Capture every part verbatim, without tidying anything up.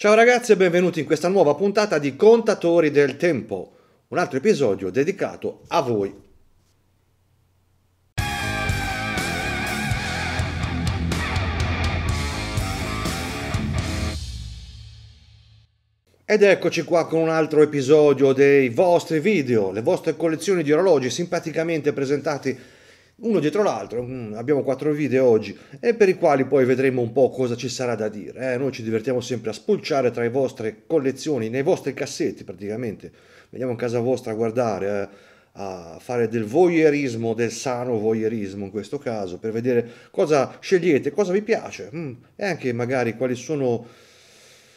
Ciao ragazzi e benvenuti in questa nuova puntata di Contatori del Tempo, un altro episodio dedicato a voi. Ed eccoci qua con un altro episodio dei vostri video, le vostre collezioni di orologi simpaticamente presentati uno dietro l'altro. Abbiamo quattro video oggi e per i quali poi vedremo un po' cosa ci sarà da dire. Eh, noi ci divertiamo sempre a spulciare tra le vostre collezioni, nei vostri cassetti praticamente. Veniamo in casa vostra a guardare, eh, a fare del voyeurismo, del sano voyeurismo in questo caso, per vedere cosa scegliete, cosa vi piace mm, e anche magari quali sono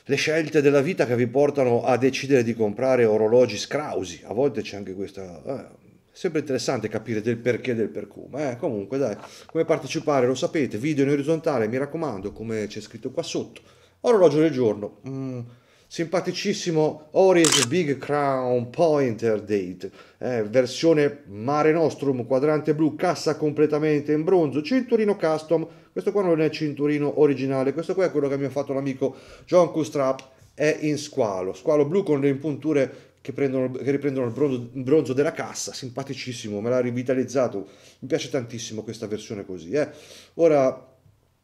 le scelte della vita che vi portano a decidere di comprare orologi scrausi. A volte c'è anche questa... Eh, sempre interessante capire del perché e del per come. Eh, comunque dai, come partecipare lo sapete, video in orizzontale mi raccomando, come c'è scritto qua sotto. Orologio del giorno, mm, simpaticissimo Oris Big Crown Pointer Date, eh, versione Mare Nostrum, quadrante blu, cassa completamente in bronzo, cinturino custom. Questo qua non è il cinturino originale, questo qua è quello che mi ha fatto l'amico John Cool Straps, è in squalo, squalo blu con le impunture Che, prendono, che riprendono il bronzo, il bronzo della cassa. Simpaticissimo, me l'ha rivitalizzato, mi piace tantissimo questa versione così, eh. Ora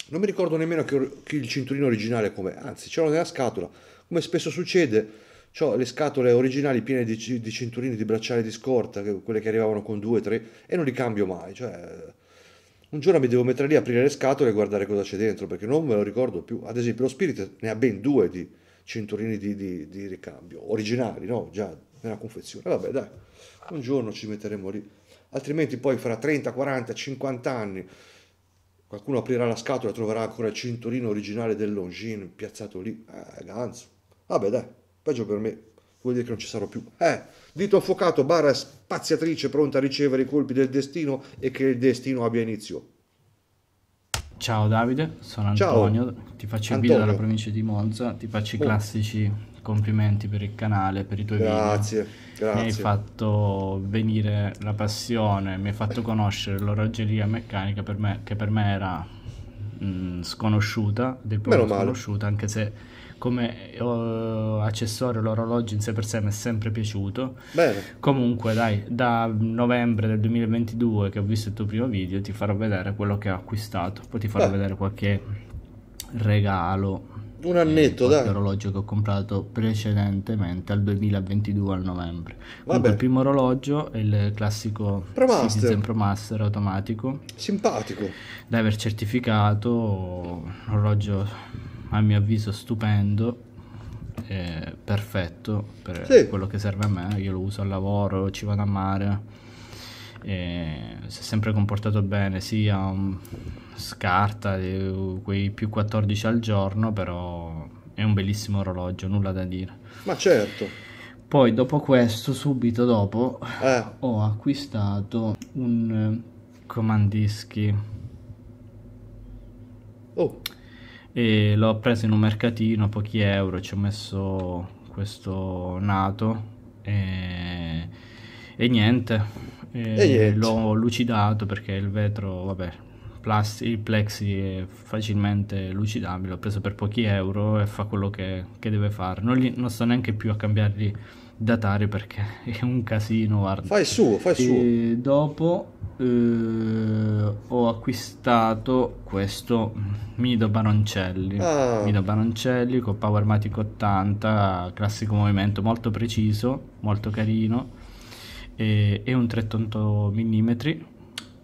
non mi ricordo nemmeno che, che il cinturino originale com'è, anzi ce l'ho nella scatola, come spesso succede. C'ho le scatole originali piene di, di cinturini, di bracciali di scorta, che, quelle che arrivavano con due, tre, e non li cambio mai, cioè un giorno mi devo mettere lì, aprire le scatole e guardare cosa c'è dentro, perché non me lo ricordo più. Ad esempio lo Spirit ne ha ben due di cinturini di, di, di ricambio originali, no? Già nella confezione. Vabbè dai, un giorno ci metteremo lì, altrimenti poi fra trenta, quaranta, cinquanta anni qualcuno aprirà la scatola e troverà ancora il cinturino originale del Longines piazzato lì, eh, ganzo. Vabbè dai, peggio per me, vuol dire che non ci sarò più, eh. Dito affocato, barra spaziatrice pronta a ricevere i colpi del destino e che il destino abbia inizio. Ciao Davide, sono Antonio, Ciao. ti faccio il video dalla provincia di Monza, ti faccio i classici complimenti per il canale, per i tuoi grazie, video. Grazie. Mi hai fatto venire la passione, mi hai fatto conoscere l'orologeria meccanica per me, che per me era mh, sconosciuta, del tutto sconosciuta, anche se come uh, accessorio l'orologio in sé per sé mi è sempre piaciuto. Bene. Comunque dai, da novembre del duemilaventidue che ho visto il tuo primo video ti farò vedere quello che ho acquistato, poi ti farò Beh. vedere qualche regalo, un annetto, dai, orologio che ho comprato precedentemente al duemilaventidue, al novembre. Vabbè. Comunque il primo orologio è il classico Citizen Pro Master automatico, simpatico da aver certificato, orologio a mio avviso stupendo, eh, perfetto per sì. quello che serve a me. Io lo uso al lavoro, ci vado a mare, eh, si è sempre comportato bene, sia um, scarta eh, quei più quattordici al giorno, però è un bellissimo orologio, nulla da dire. Ma certo. Poi dopo questo, subito dopo, eh. ho acquistato un eh, comandischi. Oh. E l'ho preso in un mercatino a pochi euro, ci ho messo questo nato e, e niente, l'ho lucidato perché il vetro, vabbè, plas, il plexi è facilmente lucidabile, l'ho preso per pochi euro e fa quello che, che deve fare. Non, li, non sto neanche più a cambiarli datari perché è un casino, guarda. Fai suo, fai suo. E dopo eh, ho acquistato questo Mido Baroncelli, ah. Mido Baroncelli con Powermatic ottanta, classico movimento molto preciso, molto carino, e, e un trentotto millimetri.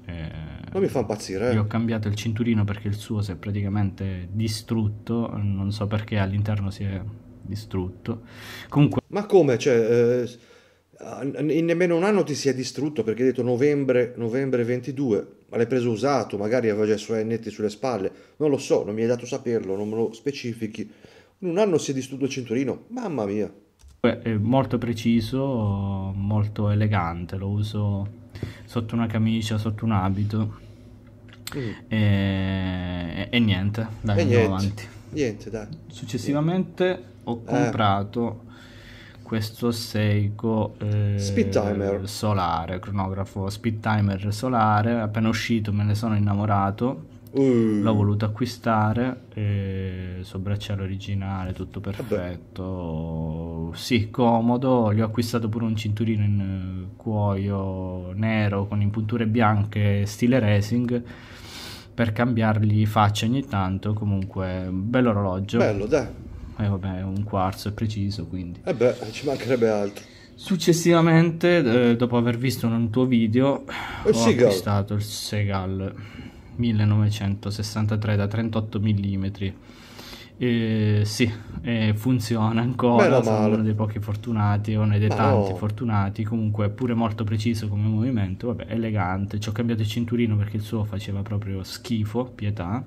E non mi fa impazzire, eh. Io ho cambiato il cinturino perché il suo si è praticamente distrutto, non so perché all'interno si è distrutto. Comunque, ma come, cioè, eh, in nemmeno un anno ti si è distrutto? Perché hai detto novembre, novembre ventidue, ma l'hai preso usato, magari aveva già i suoi annetti sulle spalle, non lo so, non mi hai dato saperlo, non me lo specifichi. In un anno si è distrutto il cinturino, mamma mia. È molto preciso, molto elegante, lo uso sotto una camicia, sotto un abito, mm. e, e niente, dai, e andiamo niente. avanti. Niente, dai. Successivamente niente. ho comprato eh. questo Seiko eh, Speed Timer solare, cronografo Speed Timer solare, appena uscito me ne sono innamorato, uh. l'ho voluto acquistare, e sobracciello originale, tutto perfetto. Vabbè. Sì, comodo. Gli ho acquistato pure un cinturino in cuoio nero con impunture bianche stile racing per cambiargli faccia ogni tanto. Comunque bello orologio, bello, dai. E eh vabbè, un quarzo è preciso, quindi eh beh, ci mancherebbe altro. Successivamente, eh, dopo aver visto un tuo video, il ho Seagull. acquistato il Seagull millenovecentosessantatré da trentotto millimetri. E, sì, e funziona ancora. Beh, sono male. uno dei pochi fortunati, uno dei Ma tanti no. fortunati. Comunque è pure molto preciso come movimento, vabbè, elegante. Ci ho cambiato il cinturino perché il suo faceva proprio schifo, pietà.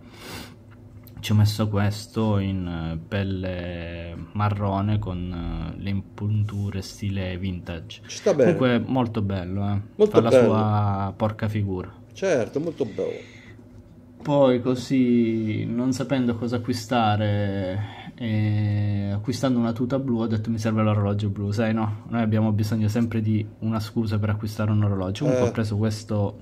Ci ho messo questo in pelle marrone con le impunture stile vintage. Ci sta bene. Comunque molto bello, eh. Molto Fa bello. la sua porca figura. Certo, molto bello. Poi così, non sapendo cosa acquistare, eh, acquistando una tuta blu, ho detto mi serve l'orologio blu, sai no? Noi abbiamo bisogno sempre di una scusa per acquistare un orologio. Comunque eh. ho preso questo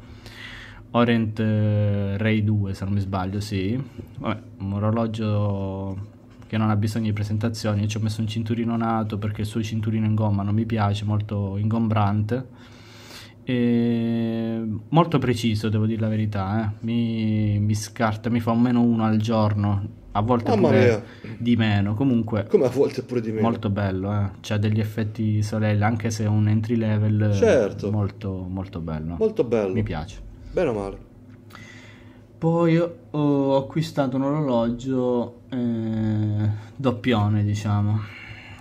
Orient Ray due, se non mi sbaglio, sì. Vabbè, un orologio che non ha bisogno di presentazioni. Ci ho messo un cinturino nato perché il suo cinturino in gomma non mi piace, molto ingombrante. E molto preciso, devo dire la verità, eh. mi, mi scarta, mi fa un meno uno al giorno, a volte Mamma pure mia. di meno. Comunque, come a volte pure di meno. Molto bello, eh. C'ha degli effetti solelli, anche se è un entry level, certo. molto, molto bello. Molto bello. Mi piace. Bene o male. Poi ho acquistato un orologio eh, doppione, diciamo.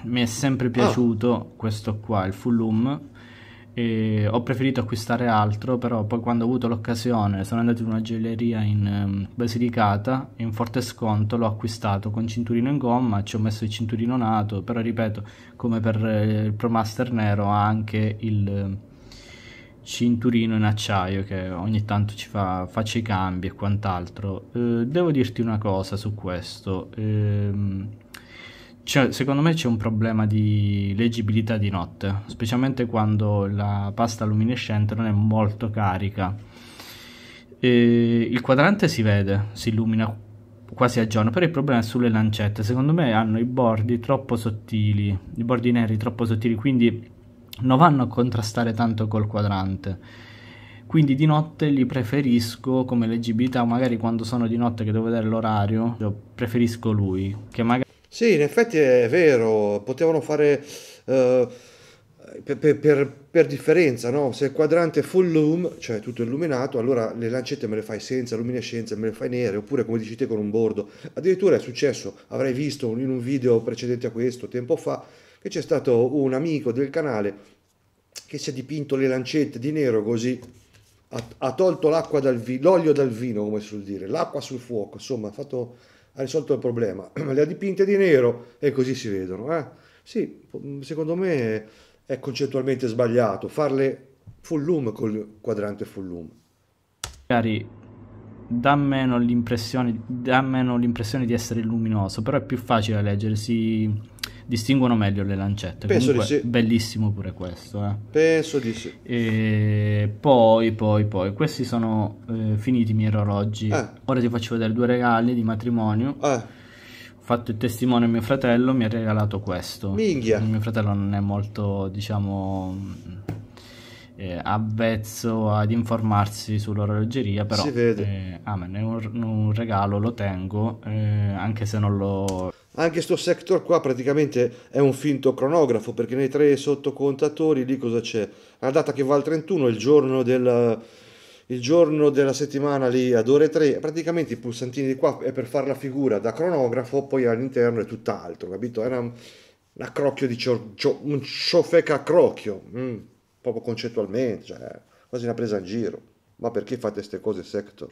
Mi è sempre piaciuto ah. questo qua, il full lume. E ho preferito acquistare altro, però poi quando ho avuto l'occasione sono andato in una gioielleria in Basilicata, in forte sconto l'ho acquistato con cinturino in gomma, ci ho messo il cinturino nato, però ripeto, come per il Pro Master nero ha anche il cinturino in acciaio che ogni tanto ci fa faccia i cambi e quant'altro. Eh, devo dirti una cosa su questo, eh, cioè, secondo me c'è un problema di leggibilità di notte, specialmente quando la pasta luminescente non è molto carica. Eh, il quadrante si vede, si illumina quasi a giorno, però il problema è sulle lancette. Secondo me hanno i bordi troppo sottili, i bordi neri troppo sottili, quindi non vanno a contrastare tanto col quadrante, quindi di notte li preferisco come leggibilità. Magari quando sono di notte che devo vedere l'orario, preferisco lui, che magari... Sì, in effetti è vero, potevano fare uh, per, per, per differenza, no? Se il quadrante è full lume, cioè tutto illuminato, allora le lancette me le fai senza luminescenza, me le fai nere, oppure come dici te con un bordo. Addirittura è successo, avrei visto in un video precedente a questo, tempo fa, che c'è stato un amico del canale che si è dipinto le lancette di nero, così ha, ha tolto l'acqua dal vino, l'olio dal vino, come si suol dire, l'acqua sul fuoco, insomma ha, fatto, ha risolto il problema, le ha dipinte di nero e così si vedono. Eh? Sì, secondo me è concettualmente sbagliato farle full lume col quadrante full lume. Cari, dà meno l'impressione, dà meno l'impressione di essere luminoso, però è più facile leggere, si distinguono meglio le lancette. Penso comunque di sì. Bellissimo pure questo, eh. Penso di sì. E poi poi poi questi sono eh, finiti i miei orologi. eh. Ora ti faccio vedere due regali di matrimonio. eh. Ho fatto il testimone a mio fratello, mi ha regalato questo. Minchia. Mio fratello non è molto, diciamo, eh, avvezzo ad informarsi sull'orologeria, però si vede. Eh, ah, ma è un, un regalo, lo tengo, eh, anche se non lo... Anche sto sector qua praticamente è un finto cronografo, perché nei tre sottocontatori lì cosa c'è? La data che va al trentuno, il giorno, del, il giorno della settimana lì ad ore tre, praticamente i pulsantini di qua è per fare la figura da cronografo, poi all'interno è tutt'altro, capito? È una, una crocchio di cio, cio, un ciofeca crocchio, mm, proprio concettualmente, cioè quasi una presa in giro. Ma perché fate queste cose, sector?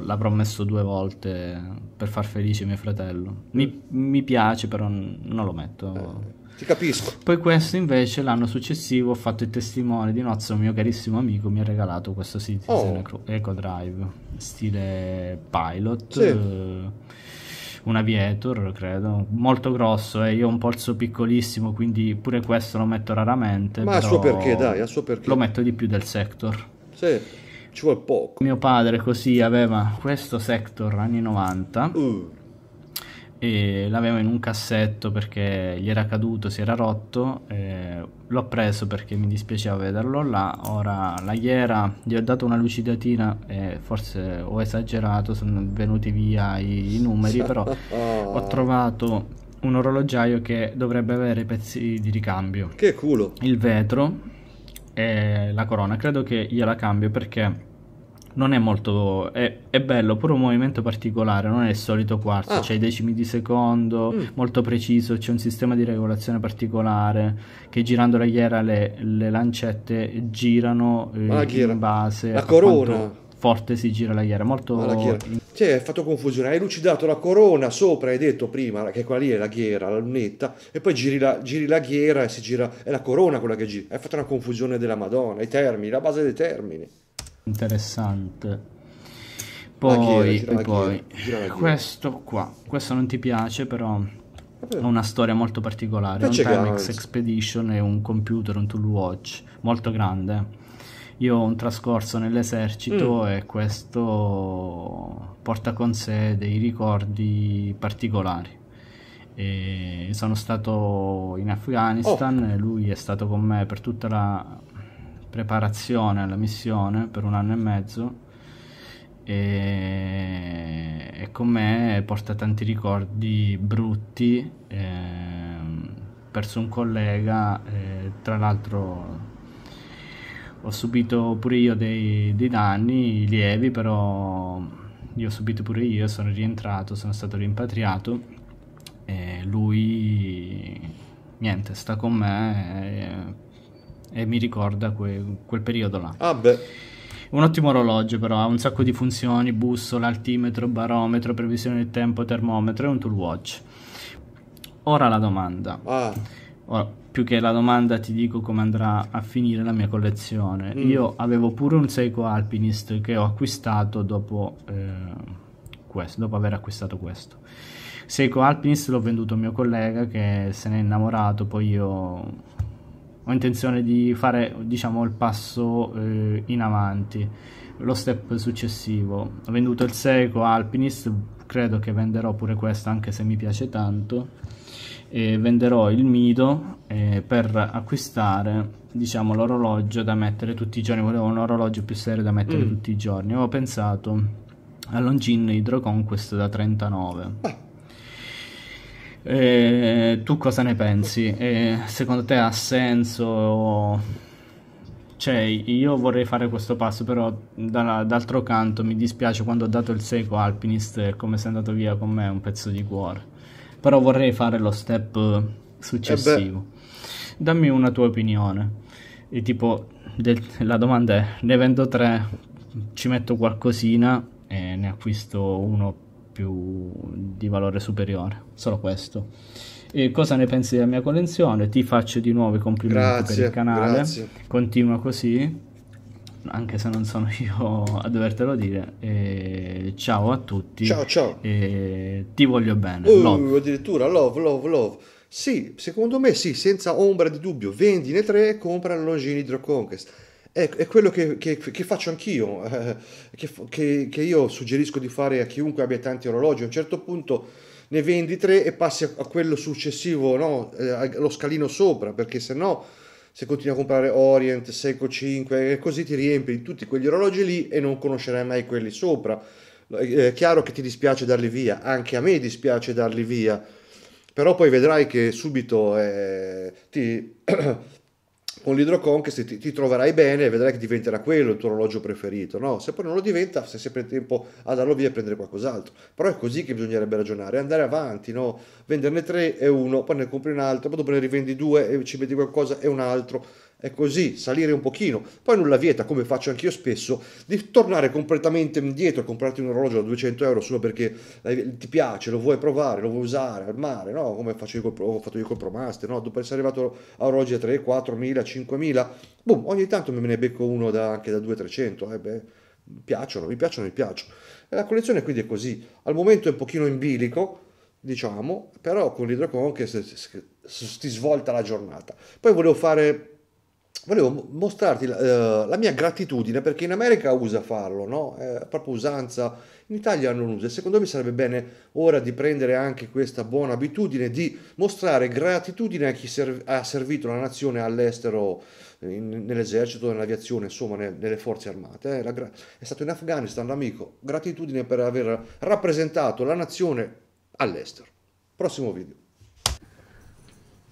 L'ha promesso due volte per far felice mio fratello. Mi, mi piace, però non lo metto. Eh, ti capisco. Poi questo invece l'anno successivo ho fatto il testimone di nozze, un mio carissimo amico mi ha regalato questo Citizen oh. Eco Drive stile Pilot, sì. eh, un Aviator credo, molto grosso, e eh. io ho un polso piccolissimo, quindi pure questo lo metto raramente. Ma al suo perché, dai, al suo perché. Lo metto di più del Sector. Sì. ci vuole poco. Mio padre così aveva questo Sector anni novanta uh. e l'aveva in un cassetto perché gli era caduto, si era rotto, eh, l'ho preso perché mi dispiaceva vederlo là. Ora la ghiera gli ho dato una lucidatina e forse ho esagerato, sono venuti via i, i numeri, però ho trovato un orologiaio che dovrebbe avere i pezzi di ricambio, che culo, il vetro e la corona. Credo che gliela cambio perché non è molto, è, è bello, pure un movimento particolare, non è il solito quarzo, ah. c'è i decimi di secondo, mm. molto preciso, c'è un sistema di regolazione particolare che girando la ghiera le, le lancette girano eh, ghiera. in base la corona forte si gira la ghiera, molto la ghiera. Cioè, hai fatto confusione, hai lucidato la corona sopra, hai detto prima che quella lì è la ghiera, la lunetta, e poi giri la, giri la ghiera e si gira, è la corona quella che gira, hai fatto una confusione della Madonna, i termini, la base dei termini. Interessante. Poi, ghiera, e poi ghiera, questo qua, questo non ti piace però ha una storia molto particolare, un Timex Expedition è un computer, un tool watch molto grande. Io ho un trascorso nell'esercito mm. e questo porta con sé dei ricordi particolari. E sono stato in Afghanistan, oh. lui è stato con me per tutta la preparazione alla missione per un anno e mezzo e, e con me porta tanti ricordi brutti. Ehm, perso un collega, eh, tra l'altro ho subito pure io dei, dei danni lievi, però li ho subito pure io, sono rientrato, sono stato rimpatriato e lui niente, sta con me e, e mi ricorda que, quel periodo là. Ah beh. Un ottimo orologio però, ha un sacco di funzioni, bussola, altimetro, barometro, previsione del tempo, termometro e un tool watch. Ora la domanda. Ah. Ora, più che la domanda ti dico come andrà a finire la mia collezione. mm. Io avevo pure un Seiko Alpinist che ho acquistato dopo, eh, questo, dopo aver acquistato questo Seiko Alpinist, l'ho venduto a mio collega che se ne è innamorato, poi io ho intenzione di fare, diciamo, il passo eh, in avanti, lo step successivo. Ho venduto il Seiko Alpinist, credo che venderò pure questo anche se mi piace tanto, e venderò il Mido eh, per acquistare, diciamo, l'orologio da mettere tutti i giorni. Volevo un orologio più serio da mettere mm. tutti i giorni. Avevo pensato a Longines Hydro Conquest da trentanove. Eh, tu cosa ne pensi? Eh, secondo te ha senso? Cioè, io vorrei fare questo passo, però d'altro canto mi dispiace, quando ho dato il Seiko Alpinist è come se è andato via con me un pezzo di cuore. Però vorrei fare lo step successivo. Eh Dammi una tua opinione. E tipo, del, la domanda è: ne vendo tre, ci metto qualcosina e ne acquisto uno più di valore superiore. Solo questo. E cosa ne pensi della mia collezione? Ti faccio di nuovo i complimenti, grazie, per il canale. Grazie. Continua così, anche se non sono io a dovertelo dire. E ciao a tutti, ciao ciao, e ti voglio bene. Uh, love. Addirittura love love love. Sì, secondo me sì, senza ombra di dubbio, vendine tre e compra la Longines Hydro Conquest. È, è quello che, che, che faccio anch'io, eh, che, che, che io suggerisco di fare a chiunque abbia tanti orologi. A un certo punto ne vendi tre e passi a, a quello successivo, no? Eh, allo scalino sopra, perché se no, se continui a comprare Orient, Seiko cinque e così, ti riempi di tutti quegli orologi lì e non conoscerai mai quelli sopra. È chiaro che ti dispiace darli via, anche a me dispiace darli via, però poi vedrai che subito eh, ti, con l'Hydro Conquest ti, ti troverai bene e vedrai che diventerà quello il tuo orologio preferito, no? Se poi non lo diventa, sei sempre in tempo a darlo via e prendere qualcos'altro. Però è così che bisognerebbe ragionare, andare avanti, no? Venderne tre e uno, poi ne compri un altro, poi dopo ne rivendi due e ci metti qualcosa e un altro, è così, salire un pochino. Poi nulla vieta, come faccio anch'io spesso, di tornare completamente indietro e comprarti un orologio da duecento euro solo perché ti piace, lo vuoi provare, lo vuoi usare, armare, no? Come faccio io col, ho fatto io col Pro Master, no? Dopo essere arrivato a orologi da tre, quattro mila, cinque mila, boom, ogni tanto me ne becco uno da, anche da due trecento, eh beh, mi piacciono, mi piacciono, mi piacciono. E la collezione quindi è così, al momento è un pochino in bilico, diciamo, però con l'Hydro Conquest ti svolta la giornata. Poi volevo fare volevo mostrarti la, uh, la mia gratitudine, perché in America usa farlo, no? È proprio usanza, in Italia non usa, e secondo me sarebbe bene ora di prendere anche questa buona abitudine di mostrare gratitudine a chi serv ha servito la nazione all'estero, nell'esercito, nell'aviazione, insomma nel, nelle forze armate. Eh, è stato in Afghanistan l'amico, gratitudine per aver rappresentato la nazione all'estero. Prossimo video.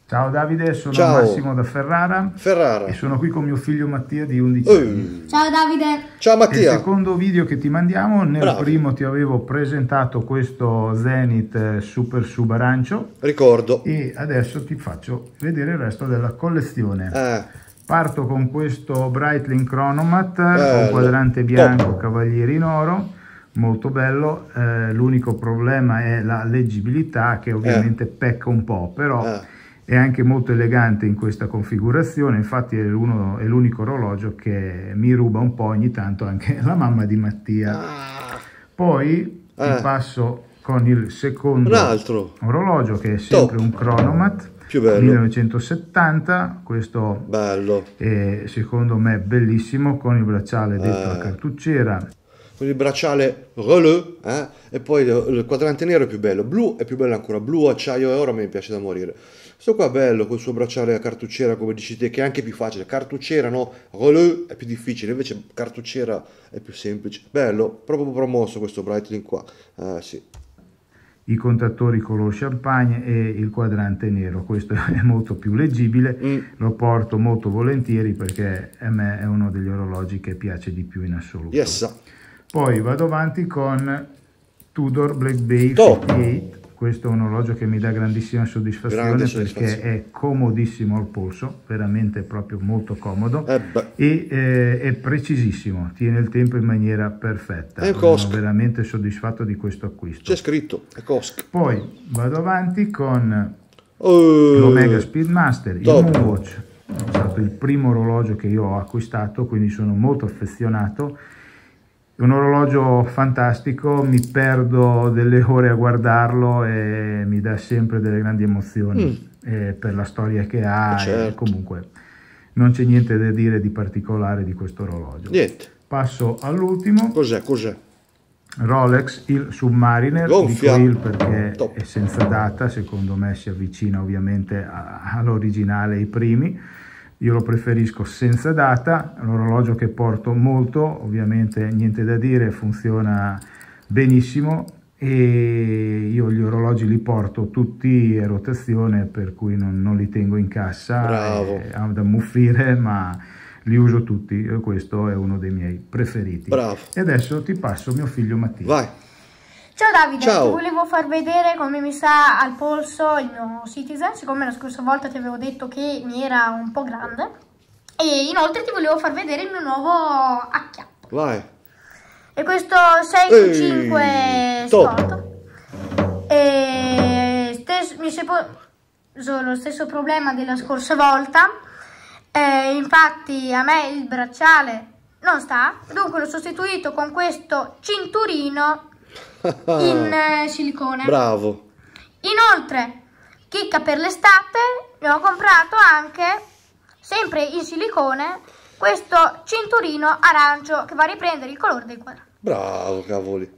Ciao Davide, sono Ciao. Massimo da Ferrara, Ferrara e sono qui con mio figlio Mattia di undici anni. Uh. Ciao Davide. Ciao Mattia. Il secondo video che ti mandiamo, nel Bravo. primo ti avevo presentato questo Zenith Super Sub arancio. Ricordo. E adesso ti faccio vedere il resto della collezione. Eh. Parto con questo Breitling Cronomat, bello, con quadrante bianco, oh, cavaliere in oro. Molto bello, eh, l'unico problema è la leggibilità che ovviamente eh. pecca un po', però... Eh. È anche molto elegante in questa configurazione, infatti è l'unico orologio che mi ruba un po' ogni tanto anche la mamma di Mattia. Ah, Poi eh. ti passo con il secondo altro. orologio, che è sempre Top. un Cronomat, più bello. millenovecentosettanta, questo bello. è secondo me bellissimo, con il bracciale dentro eh. la cartucciera. Con il bracciale Relais, eh? E poi il quadrante nero è più bello, blu è più bello ancora, blu, acciaio e oro, mi piace da morire. Questo qua è bello, col suo bracciale a cartucciera, come dici te, che è anche più facile, cartucciera, no? Relais è più difficile, invece cartucciera è più semplice. Bello, proprio promosso questo Breitling qua, eh, sì. I contatori color champagne e il quadrante nero, questo è molto più leggibile, mm. lo porto molto volentieri perché a me è uno degli orologi che piace di più in assoluto. Yes. Poi vado avanti con Tudor Black Bay ottantotto, questo è un orologio che mi dà grandissima soddisfazione, Grande soddisfazione. perché è comodissimo al polso, veramente proprio molto comodo, eh e eh, è precisissimo, tiene il tempo in maniera perfetta, è sono veramente soddisfatto di questo acquisto. C'è scritto, è C O S C. Poi vado avanti con uh, l'Omega Speedmaster, il Moonwatch, è stato il primo orologio che io ho acquistato, quindi sono molto affezionato. Un orologio fantastico, mi perdo delle ore a guardarlo e mi dà sempre delle grandi emozioni mm. eh, per la storia che ha, certo. e comunque non c'è niente da dire di particolare di questo orologio. Niente. Passo all'ultimo. Cos'è? Cos'è? Rolex, il Submariner, Gonfia. dico il perché Top. è senza data, secondo me si avvicina ovviamente all'originale, ai primi. Io lo preferisco senza data, è un orologio che porto molto, ovviamente niente da dire, funziona benissimo e io gli orologi li porto tutti a rotazione, per cui non, non li tengo in cassa eh, ad ammuffire, ma li uso tutti e questo è uno dei miei preferiti. Bravo. E adesso ti passo mio figlio Mattia. Vai. Ciao Davide, Ciao. ti volevo far vedere come mi sta al polso il mio Citizen, siccome la scorsa volta ti avevo detto che mi era un po' grande, e inoltre ti volevo far vedere il mio nuovo acchiappo. Vai! E questo sei cinque Sport, e stesso, mi si è posto lo stesso problema della scorsa volta, e infatti a me il bracciale non sta, dunque l'ho sostituito con questo cinturino in eh, silicone. Bravo. Inoltre, chicca per l'estate, ne ho comprato anche, sempre in silicone, questo cinturino arancio che va a riprendere il colore del quadrato. Bravo, cavoli.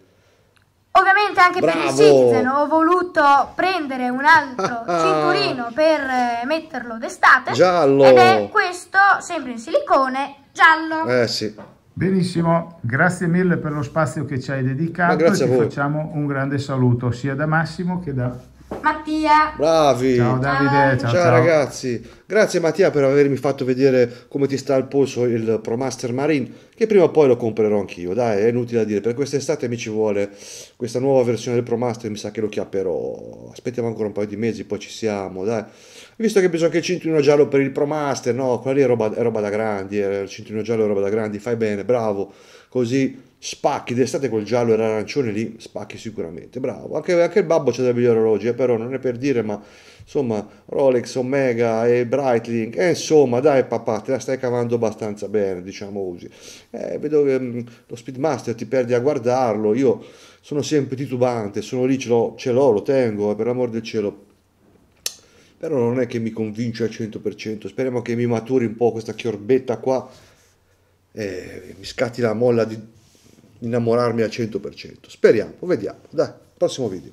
Ovviamente anche Bravo. per il Citizen ho voluto prendere un altro cinturino per eh, metterlo d'estate. Giallo. Ed è questo, sempre in silicone, giallo. Eh sì. Benissimo, grazie mille per lo spazio che ci hai dedicato. Grazie a voi. Facciamo un grande saluto sia da Massimo che da Mattia. Bravi. Ciao Davide, ciao, ciao, ciao ragazzi. Grazie Mattia per avermi fatto vedere come ti sta al polso il Pro Master Marine, che prima o poi lo comprerò anch'io, dai, è inutile a dire, per quest'estate mi ci vuole questa nuova versione del Pro Master, mi sa che lo chiapperò. Aspettiamo ancora un paio di mesi, poi ci siamo, dai. Visto che bisogna anche il cinturino giallo per il Pro Master, no, quella lì è roba, è roba da grandi, eh, il cinturino giallo è roba da grandi, fai bene, bravo, così spacchi, d'estate col giallo e l'arancione lì, spacchi sicuramente, bravo, anche, anche il babbo c'è da migliori orologi, eh, però non è per dire, ma insomma, Rolex, Omega e Breitling, eh, insomma, dai papà, te la stai cavando abbastanza bene, diciamo così, eh, vedo che mh, lo Speedmaster ti perdi a guardarlo, io sono sempre titubante, sono lì, ce l'ho, lo tengo, eh, per l'amor del cielo, però non è che mi convince al cento per cento. Speriamo che mi maturi un po' questa chiorbetta qua e mi scatti la molla di innamorarmi al cento per cento. Speriamo, vediamo, dai, prossimo video.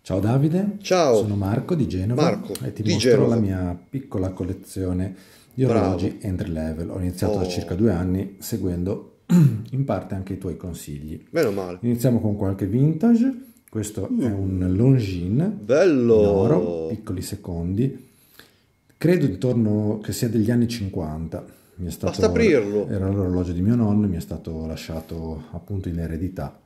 Ciao Davide, ciao, sono Marco di Genova, Marco, e ti mostro Genova. La mia piccola collezione di orologi entry level. Ho iniziato oh. da circa due anni seguendo in parte anche i tuoi consigli. Meno male. Iniziamo con qualche vintage. Questo mm. è un Longines, bello, in oro, piccoli secondi, credo intorno che sia degli anni cinquanta. Mi è stato, basta aprirlo. Era l'orologio di mio nonno, mi è stato lasciato appunto in eredità.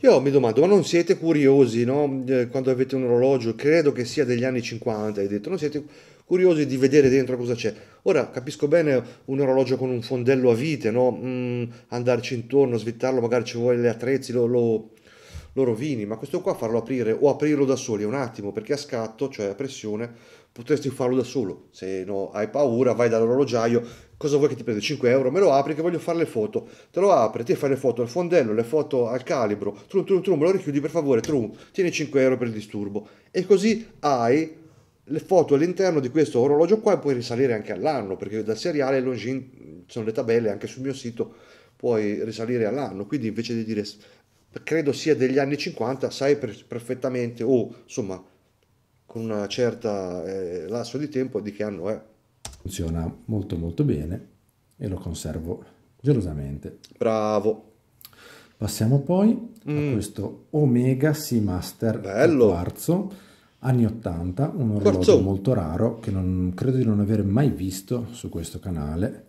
Io mi domando, ma non siete curiosi, no? Quando avete un orologio, credo che sia degli anni cinquanta, hai detto, non siete curiosi di vedere dentro cosa c'è? Ora capisco bene un orologio con un fondello a vite, no? Mm, andarci intorno, svittarlo, magari ci vuole le attrezzi, lo, lo, lo rovini, ma questo qua farlo aprire o aprirlo da soli è un attimo, perché a scatto, cioè a pressione, potresti farlo da solo. Se no hai paura, vai dall'orologiaio, cosa vuoi che ti prenda? cinque euro? Me lo apri che voglio fare le foto. Te lo apri, ti fai le foto al fondello, le foto al calibro, trum trum trum, lo richiudi per favore, trum, tieni cinque euro per il disturbo. E così hai le foto all'interno di questo orologio qua e puoi risalire anche all'anno, perché dal seriale Longines sono le tabelle, anche sul mio sito puoi risalire all'anno, quindi invece di dire credo sia degli anni cinquanta, sai perfettamente, o oh, insomma, con una certa eh, lasso di tempo di che anno è. Funziona molto molto bene e lo conservo gelosamente. Bravo. Passiamo poi mm. a questo Omega Speedmaster, bello, quarzo, anni ottanta, un orologio quarzo. molto raro che non, credo di non aver mai visto su questo canale.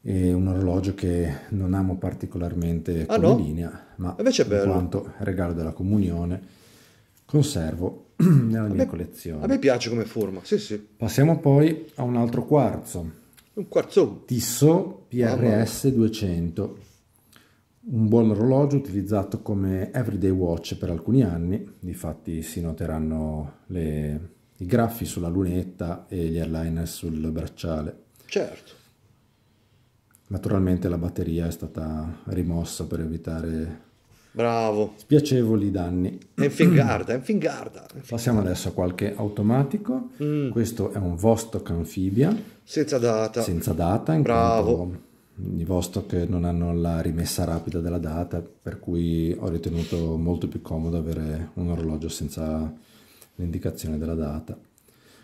È un orologio che non amo particolarmente come ah, no? linea, ma invece è bello. In quanto regalo della comunione conservo nella mia a me, collezione. A me piace come forma, sì sì. Passiamo poi a un altro quarzo, un quarzo Tissot P R S duecento, un buon orologio utilizzato come everyday watch per alcuni anni, difatti si noteranno le, i graffi sulla lunetta e gli airliner sul bracciale. Certo. Naturalmente la batteria è stata rimossa per evitare bravo spiacevoli danni. Enfingarda, Enfingarda. Passiamo adesso a qualche automatico. Mm. Questo è un Vostok Amphibia. Senza data. Senza data, in bravo. I Vostok non hanno la rimessa rapida della data, per cui ho ritenuto molto più comodo avere un orologio senza l'indicazione della data.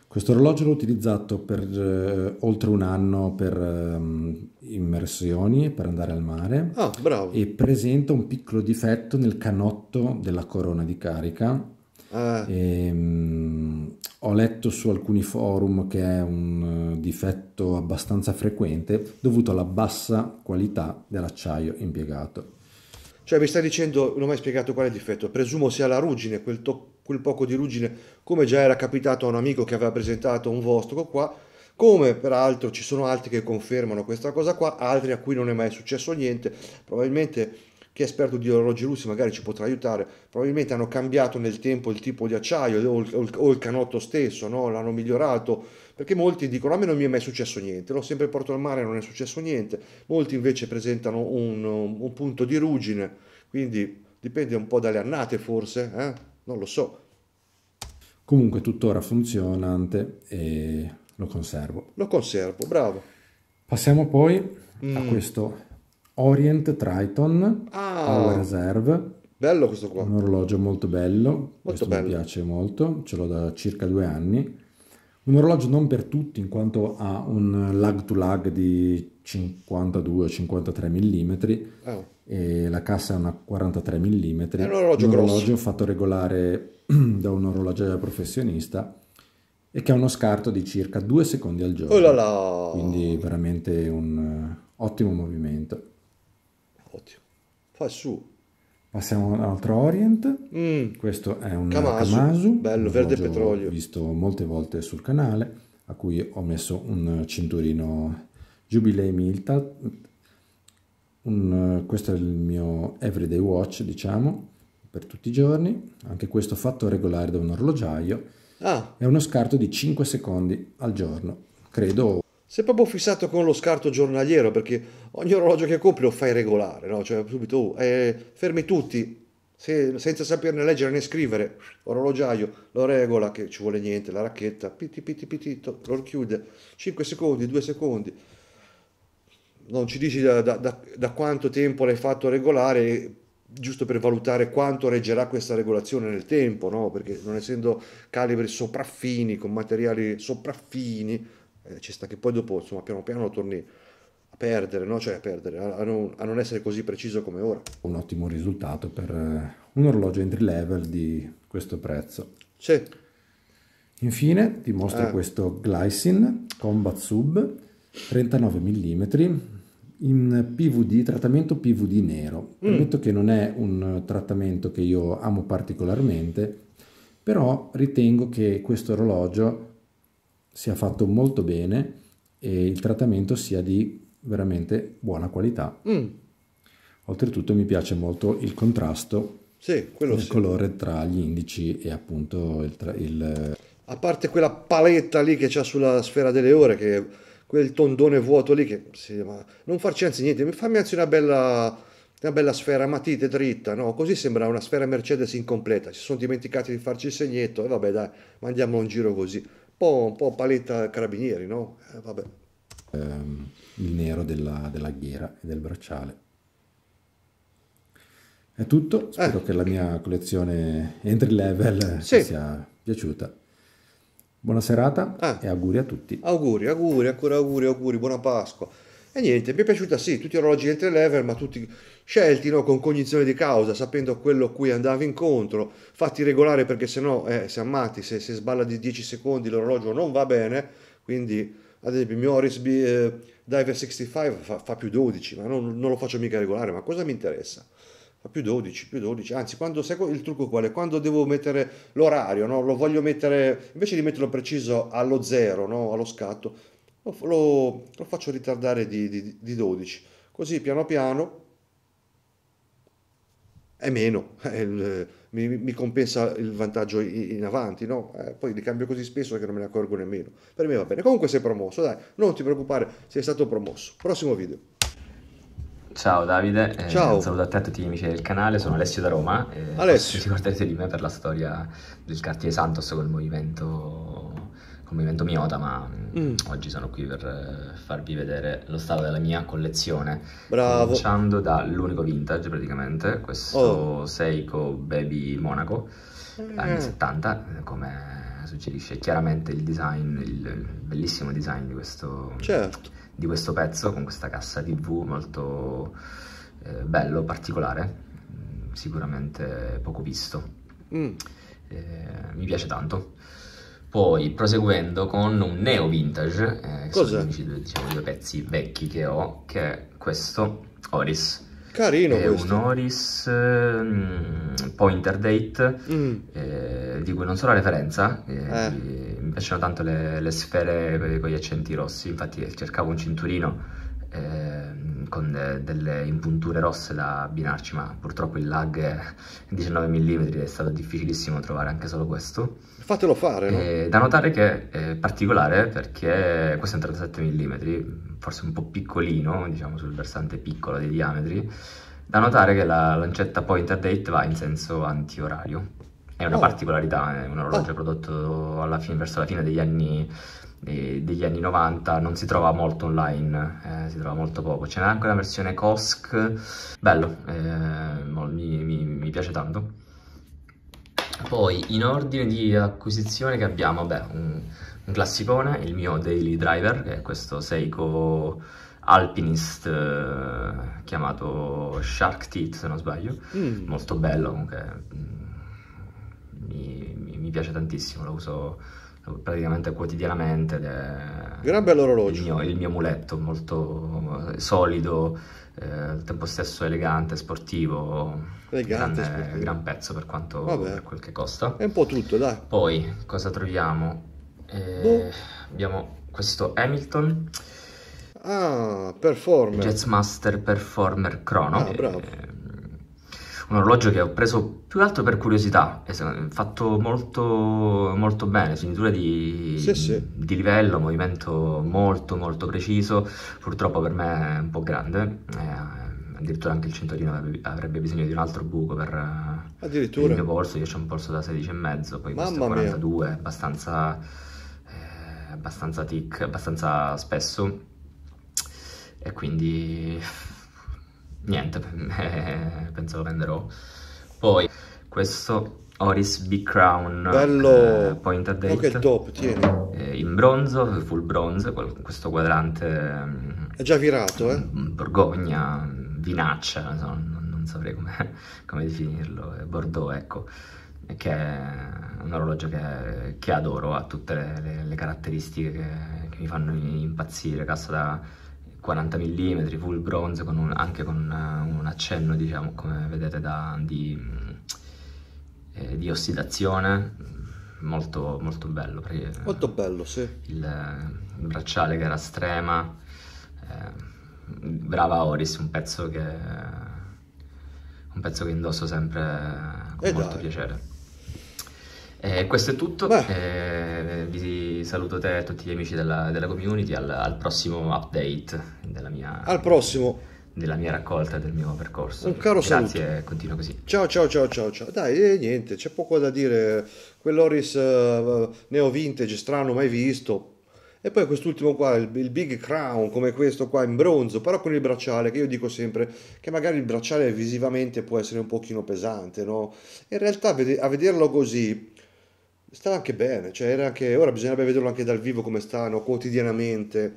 Questo orologio l'ho utilizzato per eh, oltre un anno per eh, immersioni, per andare al mare. Ah, bravo. E presenta un piccolo difetto nel canotto della corona di carica. Ah. E, mh, ho letto su alcuni forum che è un uh, difetto abbastanza frequente dovuto alla bassa qualità dell'acciaio impiegato. Cioè mi stai dicendo, non ho mai spiegato quale difetto, presumo sia la ruggine, quel, quel poco di ruggine, come già era capitato a un amico che aveva presentato un Vostok qua, come peraltro ci sono altri che confermano questa cosa qua, altri a cui non è mai successo niente, probabilmente chi è esperto di orologi russi magari ci potrà aiutare, probabilmente hanno cambiato nel tempo il tipo di acciaio o il, o il, o il canotto stesso, no? L'hanno migliorato, perché molti dicono a me non mi è mai successo niente, l'ho sempre portato al mare e non è successo niente, molti invece presentano un, un punto di ruggine, quindi dipende un po' dalle annate forse, eh? Non lo so. Comunque tuttora funzionante e lo conservo. Lo conservo, bravo. Passiamo poi mm. a questo Orient Triton ah, Power Reserve. Bello questo qua. Un orologio molto bello, molto questo bello. Mi piace molto, ce l'ho da circa due anni. Un orologio non per tutti in quanto ha un lag to lag di cinquantadue cinquantatré millimetri oh. e la cassa è una quarantatré millimetri. È un orologio, un orologio fatto regolare da un orologiaio professionista e che ha uno scarto di circa due secondi al giorno. Oh là là. Quindi veramente un ottimo movimento. Ottimo. Fa su. Passiamo all'altro Orient, mm. questo è un Kamasu, Kamasu bello, verde petrolio. L'ho visto molte volte sul canale, a cui ho messo un cinturino Jubilee Milta, un, questo è il mio everyday watch, diciamo, per tutti i giorni, anche questo fatto regolare da un orologiaio, ah. è uno scarto di cinque secondi al giorno, credo. Sei proprio fissato con lo scarto giornaliero, perché ogni orologio che compri lo fai regolare, no? Cioè subito, oh, eh, fermi tutti, se, senza saperne leggere né scrivere, orologiaio, lo regola, che ci vuole niente, la racchetta, piti piti pitito, lo chiude, cinque secondi, due secondi, non ci dici da, da, da, da quanto tempo l'hai fatto regolare, giusto per valutare quanto reggerà questa regolazione nel tempo, no? Perché non essendo calibri sopraffini, con materiali sopraffini, eh, ci sta che poi dopo, insomma, piano piano torni perdere, no? Cioè a perdere, a non, a non essere così preciso come ora. Un ottimo risultato per un orologio entry level di questo prezzo. Sì. Infine ti mostro eh. questo Glycine Combat Sub trentanove millimetri in P V D, trattamento P V D nero. Mm. Ammetto che non è un trattamento che io amo particolarmente, però ritengo che questo orologio sia fatto molto bene e il trattamento sia di veramente buona qualità. Mm. Oltretutto mi piace molto il contrasto, sì, quello del sì. colore tra gli indici e appunto il, tra, il... a parte quella paletta lì che c'è sulla sfera delle ore, che quel tondone vuoto lì che sì, ma non farci anzi niente, fammi anzi una bella una bella sfera matite dritta, no? Così sembra una sfera Mercedes incompleta, si sono dimenticati di farci il segnetto e vabbè dai, mandiamo un giro così, po', un po' paletta carabinieri, no? Eh, vabbè. Ehm, il nero della, della ghiera e del bracciale. È tutto, spero eh. che la mia collezione entry level sì. sia piaciuta. Buona serata ah. e auguri a tutti. Auguri, auguri, ancora auguri, auguri, buona Pasqua. E niente, mi è piaciuta sì, tutti gli orologi entry level, ma tutti scelti, no, con cognizione di causa, sapendo quello a cui andavi incontro, fatti regolare perché sennò eh, si ammatti, se, se sballa di dieci secondi l'orologio non va bene, quindi... Ad esempio il mio Oris eh, Diver sessantacinque fa, fa più dodici, ma non, non lo faccio mica regolare, ma cosa mi interessa? Fa più dodici, più dodici, anzi quando sai il trucco qual è? Quando devo mettere l'orario, no? Lo voglio mettere, invece di metterlo preciso allo zero, no? Allo scatto, lo, lo, lo faccio ritardare di, di, di dodici, così piano piano è meno, eh, mi, mi compensa il vantaggio in avanti, no? Eh, poi li cambio così spesso che non me ne accorgo nemmeno. Per me va bene. Comunque sei promosso, dai, non ti preoccupare, sei stato promosso. Prossimo video. Ciao Davide, eh, ciao. Un saluto a te a tutti gli amici del canale, sono Alessio da Roma. Eh, Alessio. Ricorderete di me per la storia del Cartier Santos col movimento, col movimento Miyota, ma mm. oggi sono qui per farvi vedere lo stato della mia collezione. Bravo. Cominciando dall'unico vintage praticamente, questo oh. Seiko Baby Monaco, mm. anni settanta, come suggerisce chiaramente il design, il bellissimo design di questo... Certo. Di questo pezzo con questa cassa T V molto eh, bello, particolare, sicuramente poco visto, mm. eh, mi piace tanto. Poi proseguendo con un neo vintage, eh, che sono i due, diciamo, due pezzi vecchi che ho, che è questo Oris. Carino è questo. Un Oris eh, Pointer Date, mm. eh, di cui non so la referenza, eh, eh. Di, mi piacciono tanto le, le sfere con gli accenti rossi, infatti cercavo un cinturino eh, con de, delle impunture rosse da abbinarci, ma purtroppo il lag è diciannove millimetri, è stato difficilissimo trovare anche solo questo. Fatelo fare, no? E da notare che è particolare perché questo è un trentasette millimetri, forse un po' piccolino, diciamo sul versante piccolo dei diametri. Da notare che la lancetta Pointer Date va in senso antiorario. È una oh. particolarità, è un orologio oh. prodotto alla fine, verso la fine degli anni, eh, degli anni novanta, non si trova molto online, eh, si trova molto poco. C'è anche una versione C O S C, bello, eh, mi, mi, mi piace tanto. Poi in ordine di acquisizione che abbiamo, beh, un, un classicone, il mio Daily Driver, che è questo Seiko Alpinist eh, chiamato Shark Teeth, se non sbaglio, mm. molto bello comunque. Mi, mi piace tantissimo, lo uso praticamente quotidianamente ed è gran bello orologio. Il mio, il mio muletto, molto solido, eh, al tempo stesso elegante, sportivo, elegante, gran, sportivo. Gran pezzo per quanto Vabbè. per quel che costa. È un po' tutto, dai. Poi cosa troviamo? Eh, boh. Abbiamo questo Hamilton ah, Performer Jazzmaster Performer Chrono. Ah, bravo. Eh, un orologio che ho preso più che altro per curiosità, è fatto molto, molto bene, finitura di, sì, sì. di livello, movimento molto molto preciso, purtroppo per me è un po' grande, eh, addirittura anche il cinturino avrebbe bisogno di un altro buco per, Addirittura. Il mio polso, io c'ho un polso da sedici e mezzo, poi questo è quarantadue, mia. abbastanza eh, abbastanza tic, abbastanza spesso, e quindi niente, eh, penso lo prenderò. Poi questo Oris Big Crown, bello, eh, Pointer Date, che è il top, tieni. Eh, in bronzo, full bronze, questo quadrante è già virato, eh? Borgogna, vinaccia, non, non saprei come, come definirlo, bordeaux, ecco, che è un orologio che, che adoro, ha tutte le, le, le caratteristiche che, che mi fanno impazzire, cassa da quaranta millimetri, full bronze, con un, anche con un, un accenno, diciamo, come vedete, da, di, eh, di ossidazione, molto, molto bello. Molto bello, sì. Il, il bracciale che era strema, eh, brava Oris, un pezzo che, un pezzo che indosso sempre con e molto dai. piacere. E questo è tutto, e vi saluto te e tutti gli amici della, della community, al, al prossimo update della mia, al prossimo. della mia raccolta, del mio percorso. Un caro saluto. Grazie, continua così. Ciao ciao ciao ciao ciao. Dai, eh, niente, c'è poco da dire. Quell'Oris uh, neo vintage, strano, mai visto. E poi quest'ultimo qua, il, il Big Crown, come questo qua in bronzo, però con il bracciale, che io dico sempre che magari il bracciale visivamente può essere un pochino pesante, no? In realtà a vederlo così sta anche bene, cioè era anche, ora bisognerebbe vederlo anche dal vivo come stanno quotidianamente.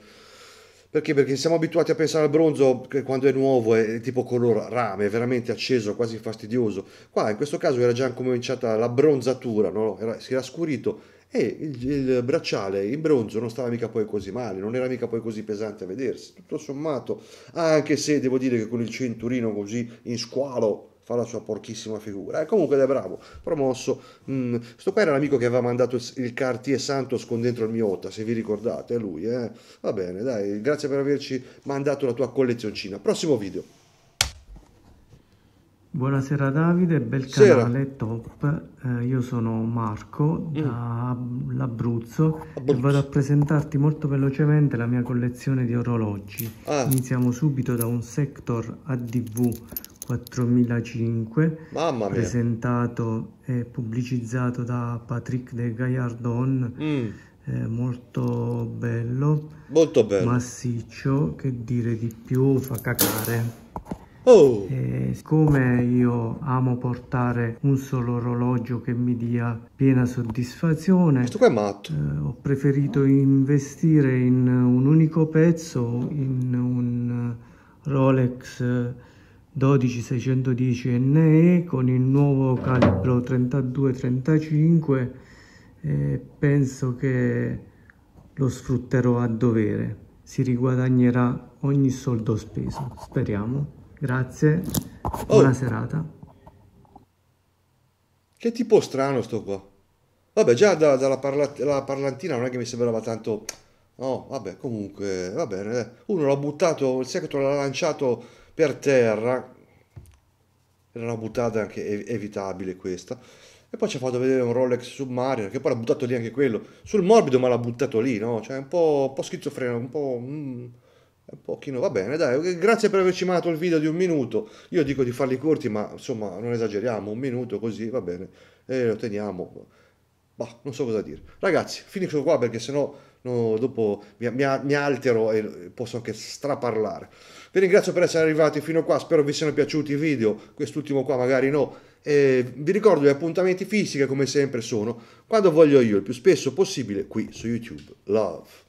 Perché? Perché siamo abituati a pensare al bronzo che quando è nuovo è tipo color rame, è veramente acceso, quasi fastidioso. Qua in questo caso era già cominciata la bronzatura, no? Era, si era scurito e il, il bracciale in bronzo non stava mica poi così male, non era mica poi così pesante a vedersi, tutto sommato, anche se devo dire che con il cinturino così in squalo fa la sua porchissima figura, eh, comunque è bravo, promosso. Mm, sto qua era l'amico che aveva mandato il Cartier Santos con dentro il Miota, se vi ricordate, è lui, eh? Va bene, dai, grazie per averci mandato la tua collezioncina. Prossimo video. Buonasera Davide, bel canale, Sera. top, eh, io sono Marco dall'Abruzzo e vado a presentarti molto velocemente la mia collezione di orologi. Ah. Iniziamo subito da un Sector A D V quattromilacinque, mamma mia, presentato e pubblicizzato da Patrick De Gaillardon, mm. eh, molto bello, molto bello, massiccio, che dire di più, fa cacare. Oh. E siccome io amo portare un solo orologio che mi dia piena soddisfazione, questo qua è matto, eh, ho preferito investire in un unico pezzo, in un Rolex dodici seicentodieci N E con il nuovo calibro trentadue trentacinque, eh, penso che lo sfrutterò a dovere, si riguadagnerà ogni soldo speso, speriamo. Grazie, buona oh. serata. Che tipo strano sto qua, vabbè, già da, dalla parla la parlantina non è che mi sembrava tanto, no, vabbè, comunque va bene, uno l'ha buttato, il Sector l'ha lanciato per terra, era una buttata anche evitabile questa, e poi ci ha fatto vedere un Rolex Submariner, che poi l'ha buttato lì anche quello, sul morbido, ma l'ha buttato lì, no? Cioè un po', un po' schizofreno, un po'... Mm, un pochino, va bene, dai, grazie per averci mandato il video di un minuto, io dico di farli corti, ma insomma non esageriamo, un minuto così, va bene, e lo teniamo, bah, non so cosa dire. Ragazzi, finisco qua perché sennò... No, dopo mi, mi, mi altero e posso anche straparlare. Vi ringrazio per essere arrivati fino qua, spero vi siano piaciuti i video, quest'ultimo qua magari no, e vi ricordo gli appuntamenti fissi che come sempre sono quando voglio io, il più spesso possibile qui su YouTube. Love.